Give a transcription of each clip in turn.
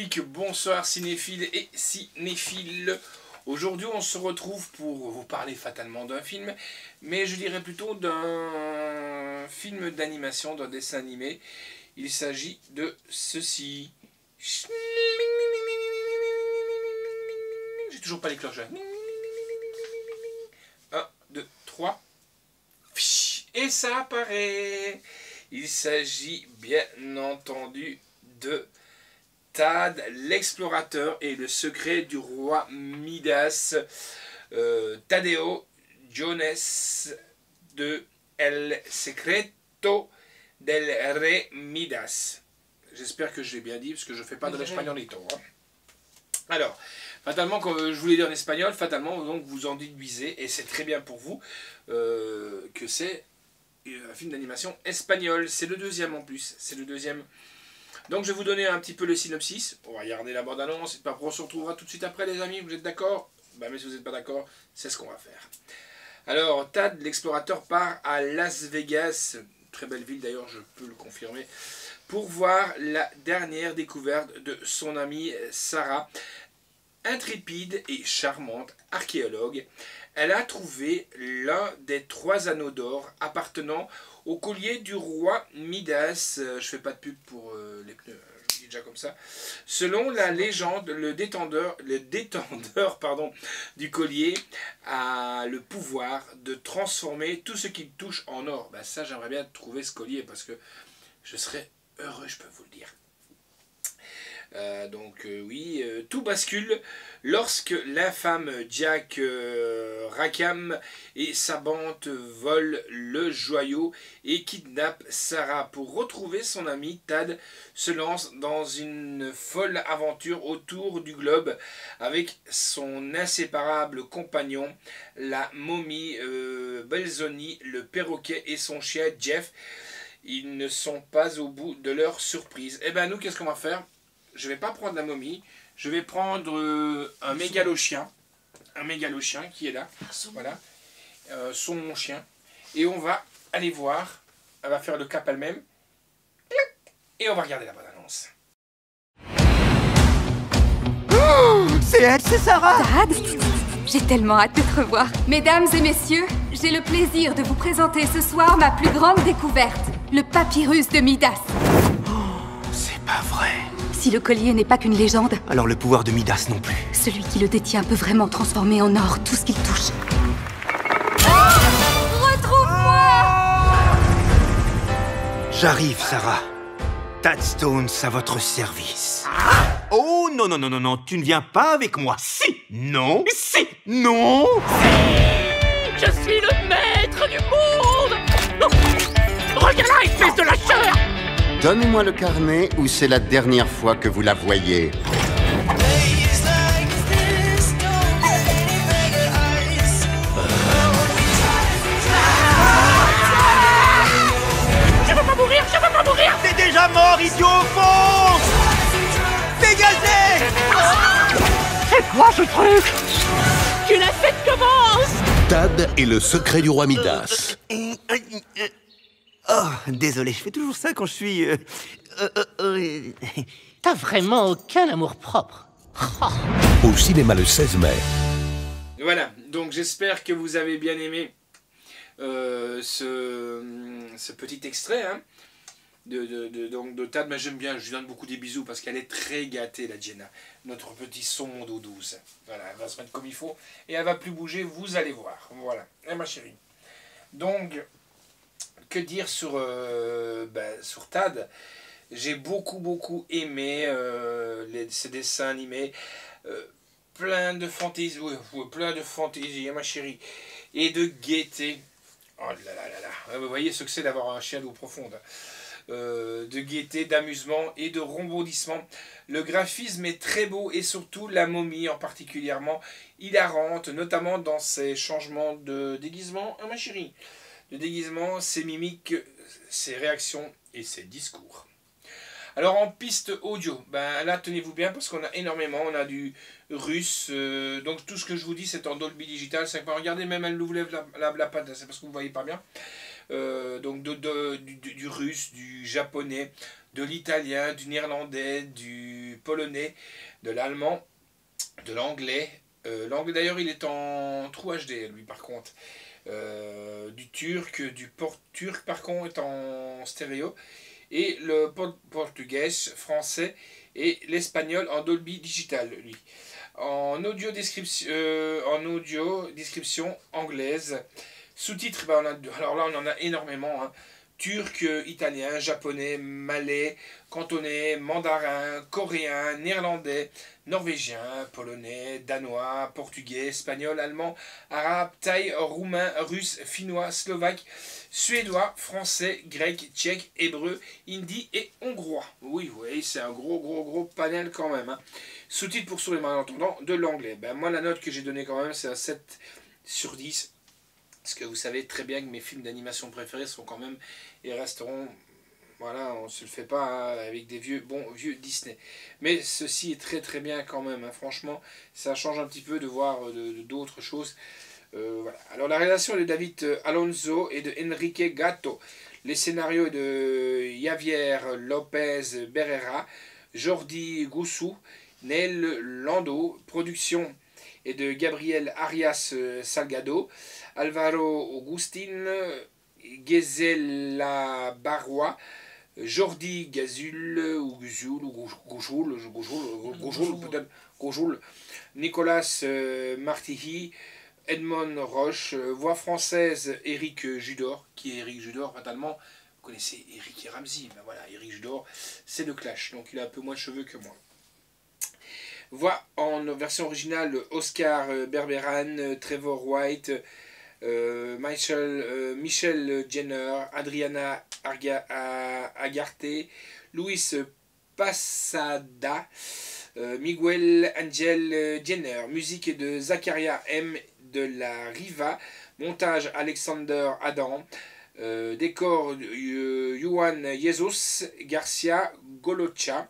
Réplique, bonsoir cinéphiles et cinéphiles. Aujourd'hui on se retrouve pour vous parler fatalement d'un film, mais je dirais plutôt d'un film d'animation, d'un dessin animé. Il s'agit de ceci. J'ai toujours pas les cloches. 1, 2, 3. Et ça apparaît. Il s'agit bien entendu de Tad l'explorateur et le secret du roi Midas, Tadeo Jones de El Secreto del Rey Midas. J'espère que je l'ai bien dit parce que je ne fais pas de l'espagnolito. Hein. Alors, fatalement, quand je vous l'ai dit en espagnol, fatalement, donc vous en déduisez, et c'est très bien pour vous, que c'est un film d'animation espagnol. C'est le deuxième en plus, c'est le deuxième. Donc je vais vous donner un petit peu le synopsis. On va regarder la bande-annonce, et puis après on se retrouvera tout de suite après les amis, vous êtes d'accord? Bah ben, mais si vous n'êtes pas d'accord, c'est ce qu'on va faire. Alors, Tad l'explorateur part à Las Vegas, très belle ville d'ailleurs, je peux le confirmer, pour voir la dernière découverte de son amie Sarah, intrépide et charmante archéologue. Elle a trouvé l'un des trois anneaux d'or appartenant au collier du roi Midas. Je fais pas de pub pour les pneus, je vous dis déjà comme ça. Selon la légende, le détenteur du collier a le pouvoir de transformer tout ce qu'il touche en or. Ben ça, j'aimerais bien trouver ce collier parce que je serais heureux, je peux vous le dire. Donc tout bascule lorsque l'infâme Jack Rackham et sa bande volent le joyau et kidnappent Sarah. Pour retrouver son ami, Tad se lance dans une folle aventure autour du globe avec son inséparable compagnon, la momie Belzoni, le perroquet et son chien Jeff. Ils ne sont pas au bout de leur surprise. Et ben nous, qu'est-ce qu'on va faire? Je vais pas prendre la momie, je vais prendre un mégalochien qui est là, voilà, son chien, et on va aller voir, elle va faire le cap elle-même, et on va regarder la bonne annonce. Oh, c'est elle, c'est Sarah. Tad, j'ai tellement hâte de te revoir. Mesdames et messieurs, j'ai le plaisir de vous présenter ce soir ma plus grande découverte, le papyrus de Midas. Oh, c'est pas vrai. Si le collier n'est pas qu'une légende... alors le pouvoir de Midas non plus. Celui qui le détient peut vraiment transformer en or tout ce qu'il touche. Ah, retrouve-moi! J'arrive, Sarah. Tad Jones à votre service. Ah, oh non, non, non, non, non, tu ne viens pas avec moi. Si! Non! Si! Non! Si! Je suis le maître du monde! Oh, regarde-la, espèce de lâcheur! Donnez-moi le carnet ou c'est la dernière fois que vous la voyez. Je veux pas mourir, je veux pas mourir. T'es déjà mort, idiot, fonce. Dégagez. C'est quoi ce truc? Tu l'as fait commence. Tad et le secret du roi Midas. Oh, désolé, je fais toujours ça quand je suis... T'as vraiment aucun amour-propre. Oh. Au cinéma le 16 mai. Voilà, donc j'espère que vous avez bien aimé ce petit extrait hein, de Tad. Mais j'aime bien, je lui donne beaucoup des bisous parce qu'elle est très gâtée, la Jenna. Notre petit son d'eau douce. Voilà, elle va se mettre comme il faut et elle va plus bouger, vous allez voir. Voilà, et ma chérie. Donc... que dire sur Tad? J'ai beaucoup aimé ces dessins animés, plein de fantaisie, hein, ma chérie, et de gaieté. Oh là là là là, vous voyez ce que c'est d'avoir un chien d'eau profonde. De gaieté, d'amusement et de rebondissement. Le graphisme est très beau et surtout la momie en particulièrement hilarante, notamment dans ses changements de déguisement, hein, ma chérie. Le déguisement, ses mimiques, ses réactions et ses discours. Alors en piste audio, ben là tenez-vous bien parce qu'on a énormément, on a du russe, donc tout ce que je vous dis c'est en Dolby Digital 5. Regardez, même elle nous lève la patte, c'est parce que vous ne voyez pas bien. Donc du russe, du japonais, de l'italien, du néerlandais, du polonais, de l'allemand, de l'anglais. L'anglais d'ailleurs il est en True HD lui par contre. Du turc, du turc par contre est en stéréo. Et le portugais, français et l'espagnol en Dolby Digital lui. En audio description anglaise. Sous-titres, ben alors là on en a énormément. Hein. Turc, italien, japonais, malais, cantonais, mandarin, coréen, néerlandais, norvégien, polonais, danois, portugais, espagnol, allemand, arabe, thaï, roumain, russe, finnois, slovaque, suédois, français, grec, tchèque, hébreu, hindi et hongrois. Oui, oui, c'est un gros panel quand même. Hein. Sous-titres pour sourds et malentendants de l'anglais. Ben, moi, la note que j'ai donnée quand même, c'est un 7 sur 10. Parce que vous savez très bien que mes films d'animation préférés sont quand même et resteront, voilà, on se le fait pas hein, avec des vieux Disney. Mais ceci est très bien quand même, hein. Franchement, ça change un petit peu de voir d'autres choses. Voilà. Alors la réalisation de David Alonso et de Enrique Gato, les scénarios de Javier López Barreira, Jordi Gasull, Neil Landau, production et de Gabriel Arias-Salgado, Álvaro Augustin, Ghislain Barrois, Jordi Gasull, Nicolás Matji, Edmon Roch, voix française Eric Judor, qui est Eric Judor fatalement, vous connaissez Eric et Ramsey, ben voilà, Eric Judor, c'est le Clash, donc il a un peu moins de cheveux que moi. Voix en version originale Oscar Berberan, Trevor White, Michel Jenner, Adriana Agarté, Luis Pasada, Miguel Angel Jenner, musique de Zakaria M. de la Riva, montage Alexander Adam, décor Juan Jesus Garcia Golocha,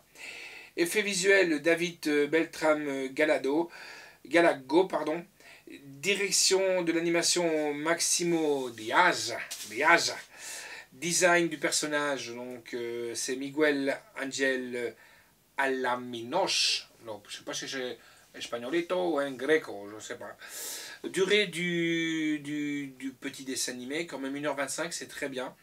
effets visuels David Beltrán Galado, direction de l'animation Maximo Diaz, design du personnage, donc c'est Miguel Angel Alaminoche, non, je ne sais pas si c'est espagnolito ou un greco, je ne sais pas. Durée du petit dessin animé, quand même 1h25, c'est très bien.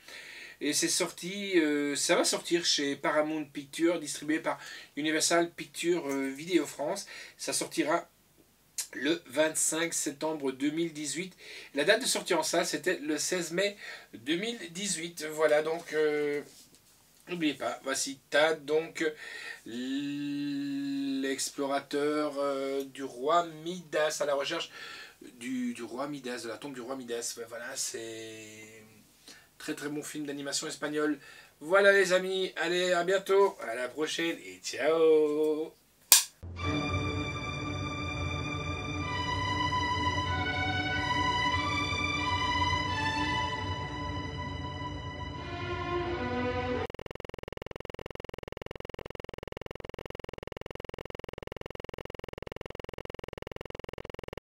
Et c'est sorti, ça va sortir chez Paramount Pictures, distribué par Universal Pictures Vidéo France. Ça sortira le 25 septembre 2018. La date de sortie en salle, c'était le 16 mai 2018. Voilà, donc, n'oubliez pas, voici Tad, donc, l'explorateur du roi Midas, à la recherche du roi Midas, de la tombe du roi Midas. Ouais, voilà, c'est... Très bon film d'animation espagnol. Voilà les amis, allez à bientôt, à la prochaine et ciao.